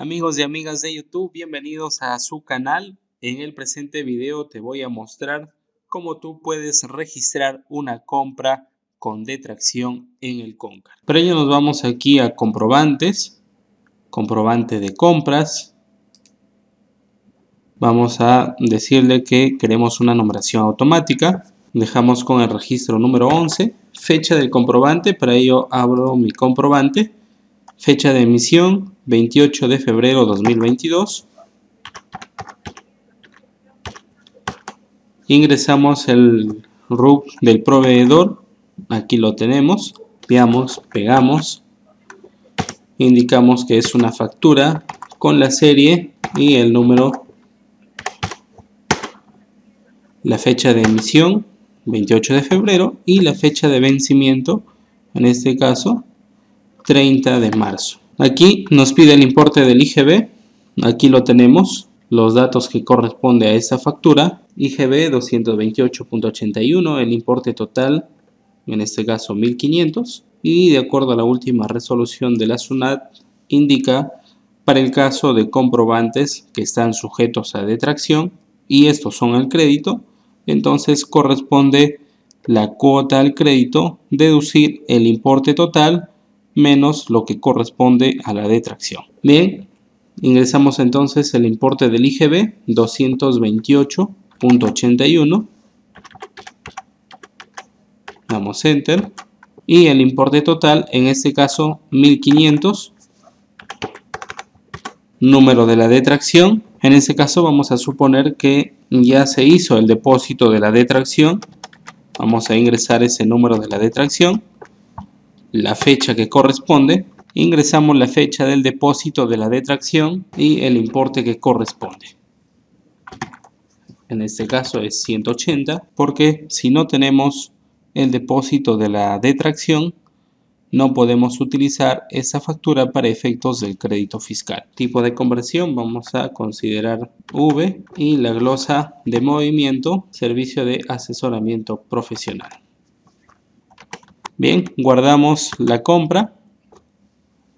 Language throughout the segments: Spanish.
Amigos y amigas de YouTube, bienvenidos a su canal. En el presente video te voy a mostrar cómo tú puedes registrar una compra con detracción en el Concar. Para ello nos vamos aquí a comprobantes, comprobante de compras. Vamos a decirle que queremos una numeración automática. Dejamos con el registro número 11, fecha del comprobante. Para ello abro mi comprobante, fecha de emisión 28 de febrero 2022. Ingresamos el RUC del proveedor. Aquí lo tenemos. Copiamos, pegamos. Indicamos que es una factura con la serie y el número. La fecha de emisión 28 de febrero y la fecha de vencimiento, en este caso 30 de marzo. Aquí nos pide el importe del IGV, aquí lo tenemos, los datos que corresponde a esta factura, IGV 228.81, el importe total, en este caso 1.500, y de acuerdo a la última resolución de la SUNAT, indica para el caso de comprobantes que están sujetos a detracción, y estos son el crédito, entonces corresponde la cuota al crédito, deducir el importe total, menos lo que corresponde a la detracción. Bien, ingresamos entonces el importe del IGV, 228.81. Damos Enter. Y el importe total, en este caso, 1.500. Número de la detracción. En este caso vamos a suponer que ya se hizo el depósito de la detracción. Vamos a ingresar ese número de la detracción. La fecha que corresponde, ingresamos la fecha del depósito de la detracción y el importe que corresponde. En este caso es 180, porque si no tenemos el depósito de la detracción, no podemos utilizar esa factura para efectos del crédito fiscal. Tipo de conversión, vamos a considerar V y la glosa de movimiento, servicio de asesoramiento profesional. Bien, guardamos la compra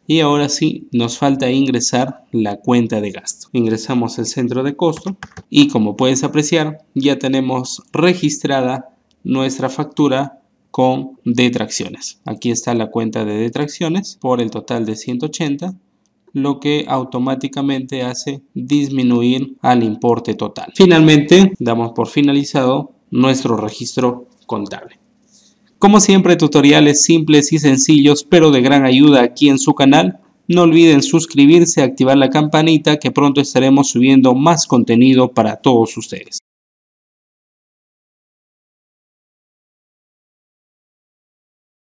y ahora sí nos falta ingresar la cuenta de gasto. Ingresamos el centro de costo y como puedes apreciar ya tenemos registrada nuestra factura con detracciones. Aquí está la cuenta de detracciones por el total de 180, lo que automáticamente hace disminuir al importe total. Finalmente damos por finalizado nuestro registro contable. Como siempre, tutoriales simples y sencillos, pero de gran ayuda aquí en su canal. No olviden suscribirse, activar la campanita, que pronto estaremos subiendo más contenido para todos ustedes.